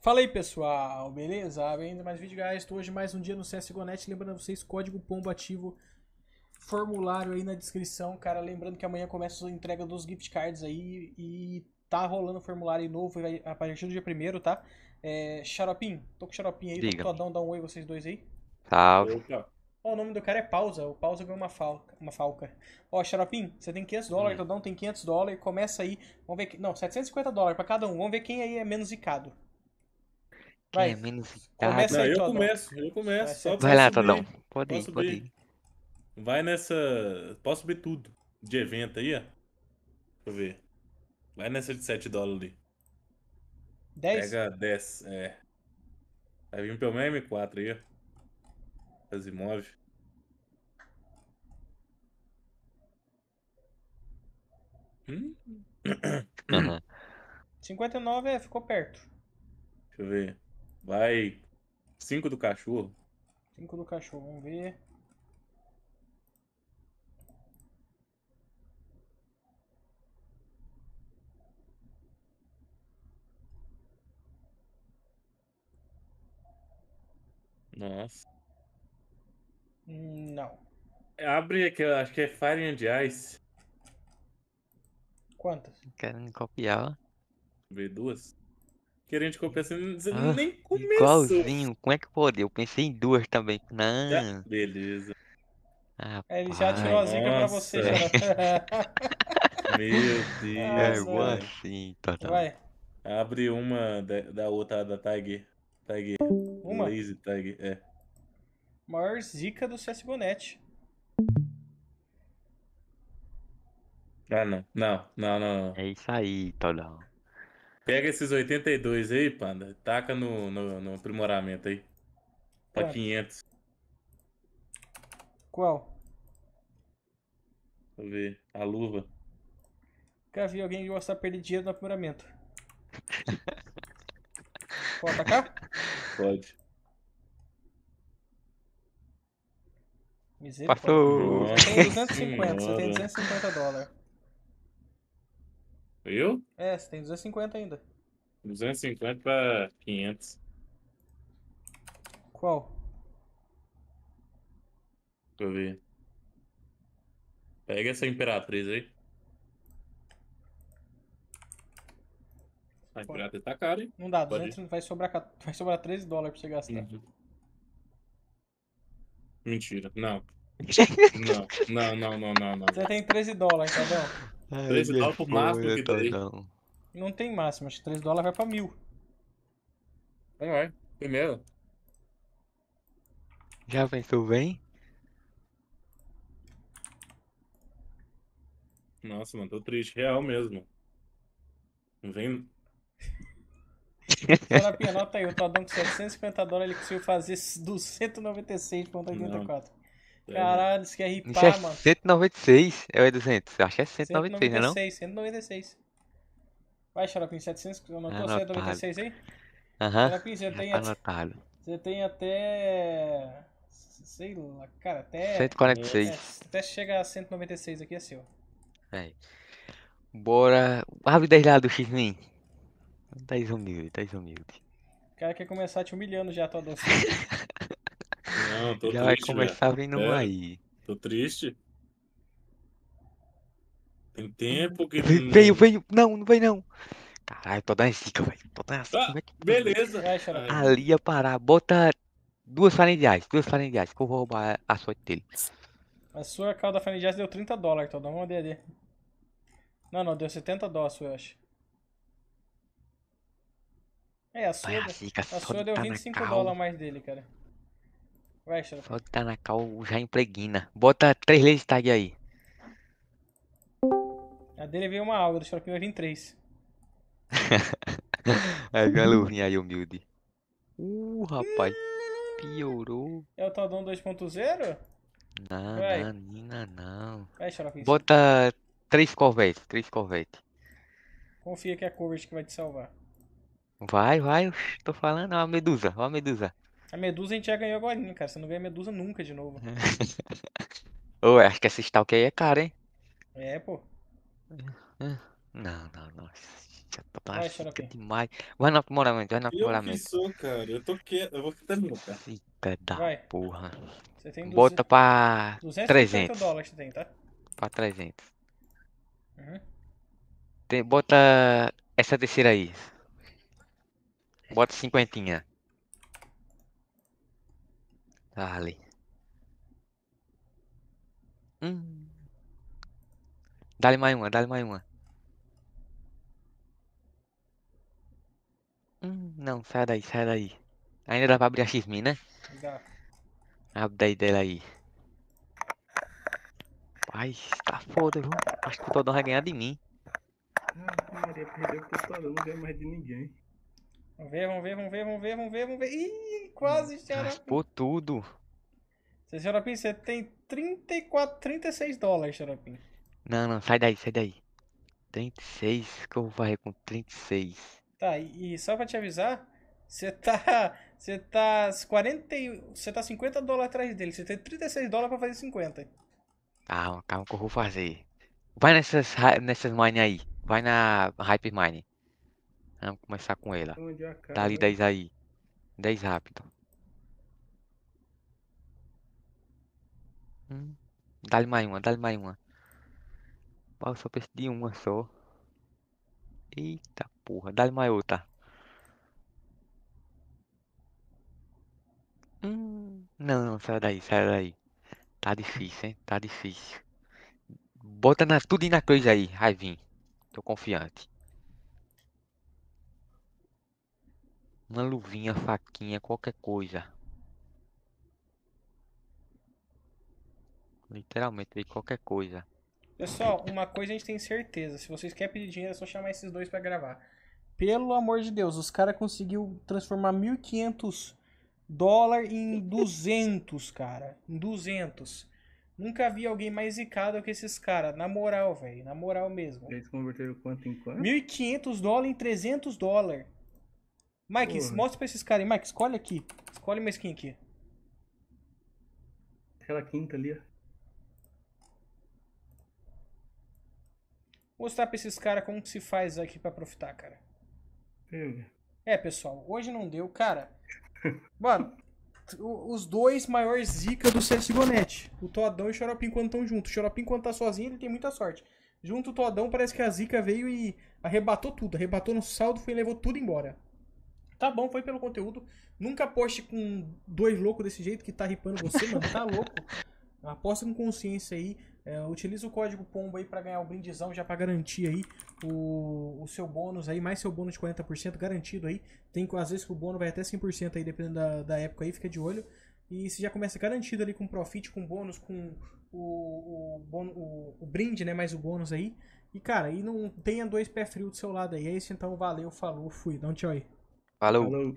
Fala aí pessoal, beleza? Bem-vindo a mais um vídeo, guys. Estou hoje mais um dia no CSGO Net. Lembrando vocês, código POMBO ativo, formulário aí na descrição, cara. Lembrando que amanhã começa a entrega dos gift cards aí e tá rolando formulário novo a partir do dia 1º, tá? Xaropim, tô com o Xaropim aí, tô com o Tadão, dá um oi vocês dois aí. Salve. Ó, o nome do cara é Pausa, o Pausa ganhou uma falca. Ó, Xaropim, você tem $500, Tadão tem $500, começa aí, vamos ver, não, $750 pra cada um, vamos ver quem aí é menos zicado. Vai. É menos... Começa aí, eu começo. Só vai lá, Tadão. Pode ir. Vai nessa... Posso subir tudo de evento aí, ó. Deixa eu ver. Vai nessa de $7 ali. 10? Pega 10, é. Vai vir pelo menos M4 aí, ó. As imóveis. Uhum. 59 é, ficou perto. Deixa eu ver. Vai 5 do cachorro. 5 do cachorro, vamos ver. Nossa. Não. Abre aqui, acho que é Fire and Ice. Quantas? Querendo copiar. Vê duas. Querendo copiar, você nem começou. Igualzinho, como é que pode? Eu pensei em duas também. Não. Beleza. Ah, ele já tirou a zica pra você. Meu Deus. Nossa, é assim, total. Vai. Abre uma da outra, da Tag. Uma? Lazy Tag, é. Maior zica do CSGO Net. Ah, não. Não. É isso aí, Tadão. Pega esses 82 aí, Panda, taca no aprimoramento aí. Tá 500. Qual? Deixa eu ver. A luva. Nunca vi alguém gostar de perder dinheiro no aprimoramento. Pode atacar? Pode. Misericórdia. Passou. Você tem 250, você tem $250. Eu? É, você tem 250 ainda. 250 pra 500. Qual? Deixa eu ver. Pega essa Imperatriz aí. A Imperatriz tá cara, hein? Não dá, 200 vai sobrar $13 pra você gastar. Mentira, não. Você tem $13, tá bom? $13 pro máximo que tem. Não tem máximo, acho que $3 vai pra 1000. Não vai, primeiro. Já pensou bem? Nossa, mano, tô triste, real mesmo. Não vem. Xaropim, anota aí, o Tadão com $750 ele conseguiu fazer do 196.84. Caralho, isso que é ripar, é mano. 196 é 200, eu acho que é 196, né não? 196. Vai, Xaropim, 700, eu não tô 196 aí? Aham, anotado. Você tem até... sei lá, cara, até... 146. Até chega a 196 aqui, é seu. É. Bora... abre 10 lá do X-Men. Tá desumilde. O cara quer começar te humilhando já, Tadão. Não, tô já triste, vai começar vindo aí. Tô triste. Tem tempo que... Veio. Não veio. Caralho, tô dando zica, velho. Beleza. Ali ia parar. Bota duas farinhas de ice, que eu vou roubar a sorte dele. A sua calda farinha de ice deu $30, Tadão. Vamos ver. Não, deu $70 a sua, eu acho. É, a sua deu $25 a mais dele, cara. Vai, Xaropim. Só tá na cal já impregna. Bota 3 Lazy Tag aí. A dele veio uma alga, do Xaropim vai vir 3. Aí vem a luvinha aí, humilde. Rapaz. Piorou. É o Tadão 2.0? Não. Vai, Xaropim. Bota 3 Corvette. Confia que é a Corvette que vai te salvar. Vai. Tô falando. Ó, a Medusa. A Medusa a gente já ganhou agora, cara. Você não ganha Medusa nunca de novo. Ô, acho que essa stalk aí é cara, hein? É, pô. Não. Vai, Xaropim. Demais. Vai no aprimoramento, vai no aprimoramento. Eu cara. Eu tô quieto. Eu vou ficar terminando, cara. Fica da vai. Porra. Você tem bota pra 300 dólares, você tem, tá? Pra 300. Uhum. Tem, bota essa terceira aí. Bota 50. Tá ali. Dá-lhe mais uma, dá-lhe mais uma. Não, sai daí, sai daí. Ainda dá pra abrir a X-Men, né? Dá. Abre daí dela aí. Pai, tá foda, viu? Acho que o Tadão vai ganhar de mim. Ah, Maria, perdeu porque o Tadão não ganha mais de ninguém. Vamos ver, vamos ver, vamos ver, vamos ver, vamos ver, vamos ver. Ih, quase, Xaropim. Raspou tudo. Xaropim, você tem 34, 36 dólares, Xaropim. Não, não, sai daí, sai daí. 36, que eu vou varrer com 36. Tá, e só pra te avisar, você tá 50 dólares atrás dele. Você tem 36 dólares pra fazer 50. Calma, calma que eu vou fazer. Vai nessas mine aí. Vai na Hype Mine. Vamos começar com ela. Dá ali 10 aí. 10 rápido. Dá-lhe mais uma, dá-lhe mais uma. Eu só preciso de uma só. Eita porra, dá-lhe mais outra. Não, não, sai daí, sai daí. Tá difícil, hein? Tá difícil. Bota tudo na coisa aí, Raivinho. Tô confiante. Uma luvinha, faquinha, qualquer coisa. Literalmente, qualquer coisa. Pessoal, uma coisa a gente tem certeza. Se vocês querem pedir dinheiro, é só chamar esses dois pra gravar. Pelo amor de Deus, os caras conseguiu transformar 1.500 dólares em 200, cara. Em 200. Nunca vi alguém mais zicado que esses caras. Na moral, velho. Na moral mesmo. Eles converteram quanto em quanto? 1.500 dólares em 300 dólares. Mike, mostra pra esses caras aí. Mike, escolhe aqui. Escolhe uma skin aqui. Aquela quinta ali, ó. Vou mostrar pra esses caras como que se faz aqui pra profitar, cara. É, pessoal. Hoje não deu, cara. Mano, os dois maiores zica do CSGO Net. O Tadão e o Xaropim quando estão juntos. O Xaropim quando tá sozinho, ele tem muita sorte. Junto o Tadão, parece que a zica veio e arrebatou tudo. Arrebatou no saldo, foi e levou tudo embora. Tá bom, foi pelo conteúdo. Nunca aposte com dois loucos desse jeito que tá ripando você, mano. Tá louco. Aposta com consciência aí. É, utiliza o código POMBO aí pra ganhar o brindizão, já pra garantir aí o seu bônus aí. Mais seu bônus de 40% garantido aí. Tem, às vezes o bônus vai até 100% aí, dependendo da época aí. Fica de olho. E você já começa garantido ali com profit, com bônus, com o brinde, né? Mais o bônus aí. E, cara, e não tenha dois pés frios do seu lado aí. É isso, então. Valeu, falou, fui. Dá um tchau aí. Falou.